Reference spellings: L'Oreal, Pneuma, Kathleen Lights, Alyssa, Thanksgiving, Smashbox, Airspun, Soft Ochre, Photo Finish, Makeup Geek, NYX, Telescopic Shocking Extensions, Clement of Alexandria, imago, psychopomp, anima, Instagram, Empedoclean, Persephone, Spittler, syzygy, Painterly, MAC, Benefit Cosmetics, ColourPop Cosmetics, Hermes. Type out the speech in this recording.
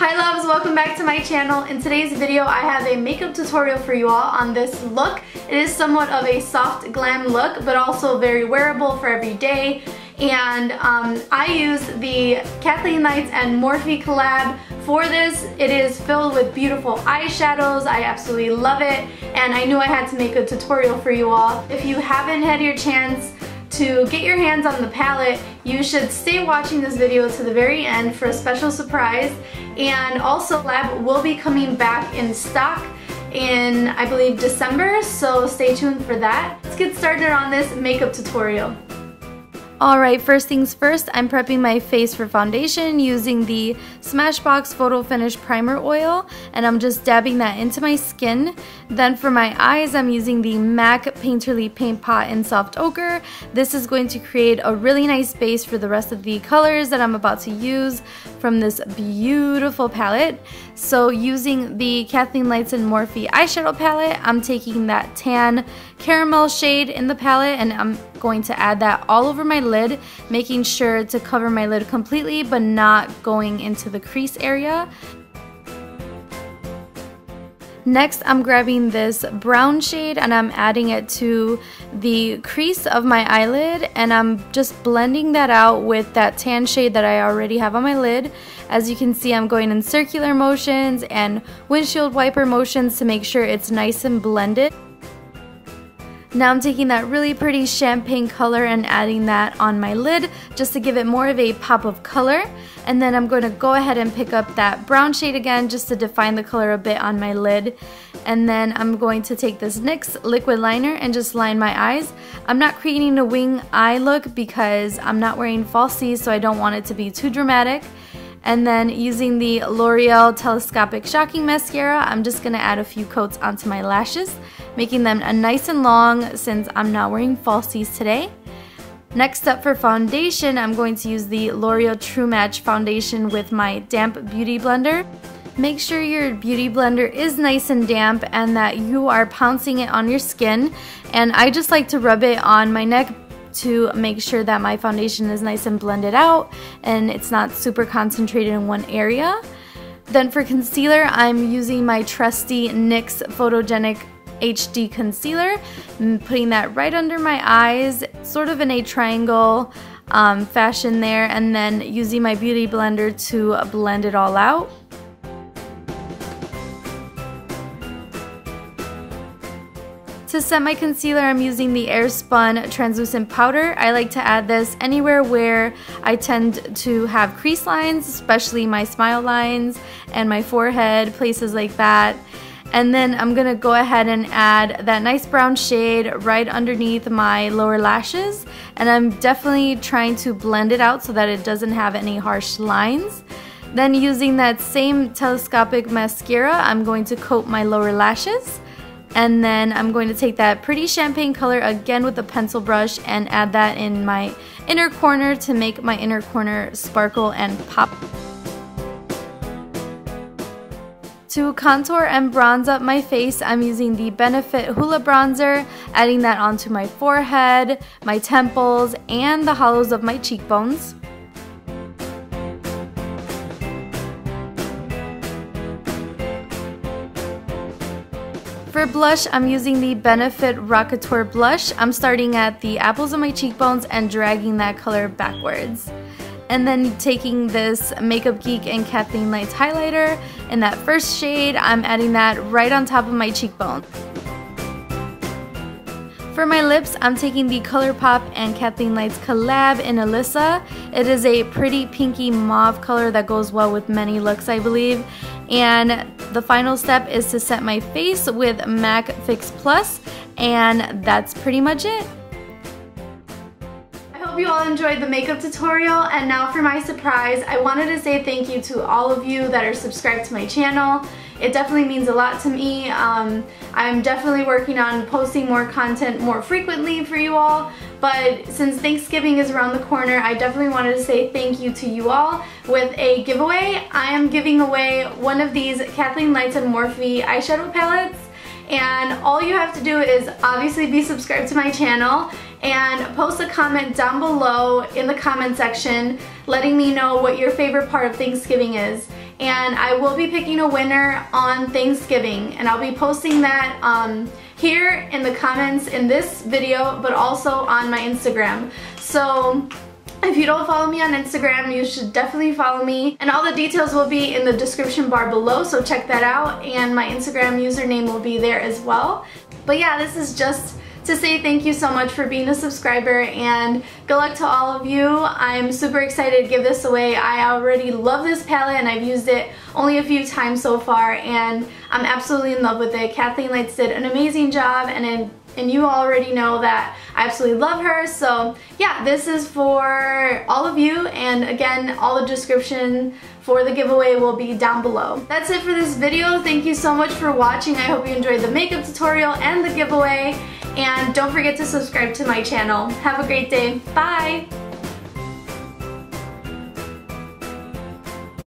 Hi loves, welcome back to my channel. In today's video I have a makeup tutorial for you all on this look. It is somewhat of a soft glam look but also very wearable for every day. And I use the Kathleen Lights and Morphe collab for this. It is filled with beautiful eyeshadows. I absolutely love it, and I knew I had to make a tutorial for you all. If you haven't had your chance to get your hands on the palette, you should stay watching this video to the very end for a special surprise. And also, Lab will be coming back in stock in, I believe, December, so stay tuned for that. Let's get started on this makeup tutorial. Alright, first things first, I'm prepping my face for foundation using the Smashbox Photo Finish Primer Oil, and I'm just dabbing that into my skin. Then for my eyes, I'm using the MAC Painterly Paint Pot in Soft Ochre. This is going to create a really nice base for the rest of the colors that I'm about to use from this beautiful palette. So using the Kathleen Lights and Morphe eyeshadow palette, I'm taking that tan caramel shade in the palette, and I'm going to add that all over my lid, making sure to cover my lid completely but not going into the crease area. Next, I'm grabbing this brown shade and I'm adding it to the crease of my eyelid, and I'm just blending that out with that tan shade that I already have on my lid. As you can see, I'm going in circular motions and windshield wiper motions to make sure it's nice and blended. Now I'm taking that really pretty champagne color and adding that on my lid just to give it more of a pop of color. And then I'm going to go ahead and pick up that brown shade again just to define the color a bit on my lid. And then I'm going to take this NYX liquid liner and just line my eyes. I'm not creating a wing eye look because I'm not wearing falsies, so I don't want it to be too dramatic. And then using the L'Oreal Telescopic Shocking Mascara, I'm just going to add a few coats onto my lashes, making them nice and long since I'm not wearing falsies today. Next up for foundation, I'm going to use the L'Oreal True Match Foundation with my damp beauty blender. Make sure your beauty blender is nice and damp and that you are pouncing it on your skin. And I just like to rub it on my neck to make sure that my foundation is nice and blended out and it's not super concentrated in one area. Then for concealer, I'm using my trusty NYX Photogenic HD Concealer. I'm putting that right under my eyes, sort of in a triangle fashion there, and then using my beauty blender to blend it all out. To set my concealer, I'm using the Airspun translucent powder. I like to add this anywhere where I tend to have crease lines, especially my smile lines and my forehead, places like that. And then I'm going to go ahead and add that nice brown shade right underneath my lower lashes. And I'm definitely trying to blend it out so that it doesn't have any harsh lines. Then using that same telescopic mascara, I'm going to coat my lower lashes. And then I'm going to take that pretty champagne color again with a pencil brush and add that in my inner corner to make my inner corner sparkle and pop. To contour and bronze up my face, I'm using the Benefit Hoola Bronzer, adding that onto my forehead, my temples, and the hollows of my cheekbones. For blush, I'm using the Benefit Rockateur Blush. I'm starting at the apples of my cheekbones and dragging that color backwards. And then taking this Makeup Geek and Kathleen Lights highlighter in that first shade, I'm adding that right on top of my cheekbone. For my lips, I'm taking the ColourPop and Kathleen Lights collab in Alyssa. It is a pretty pinky mauve color that goes well with many looks, I believe. And the final step is to set my face with MAC Fix Plus, and that's pretty much it. Hope you all enjoyed the makeup tutorial, and now for my surprise. I wanted to say thank you to all of you that are subscribed to my channel. It definitely means a lot to me. I'm definitely working on posting more content more frequently for you all, but since Thanksgiving is around the corner, I definitely wanted to say thank you to you all with a giveaway. I am giving away one of these Kathleen Lights and Morphe eyeshadow palettes, and all you have to do is obviously be subscribed to my channel and post a comment down below in the comment section letting me know what your favorite part of Thanksgiving is. and I will be picking a winner on Thanksgiving, and I'll be posting that here in the comments in this video, but also on my Instagram. So if you don't follow me on Instagram, you should definitely follow me, and all the details will be in the description bar below, so check that out, and my Instagram username will be there as well. But yeah, this is just to say thank you so much for being a subscriber, and good luck to all of you. I'm super excited to give this away. I already love this palette, and I've used it only a few times so far, and I'm absolutely in love with it. Kathleen Lights did an amazing job, and you already know that I absolutely love her. So yeah, this is for all of you, and again, all the description for the giveaway will be down below. That's it for this video. Thank you so much for watching. I hope you enjoyed the makeup tutorial and the giveaway, and don't forget to subscribe to my channel. Have a great day. Bye!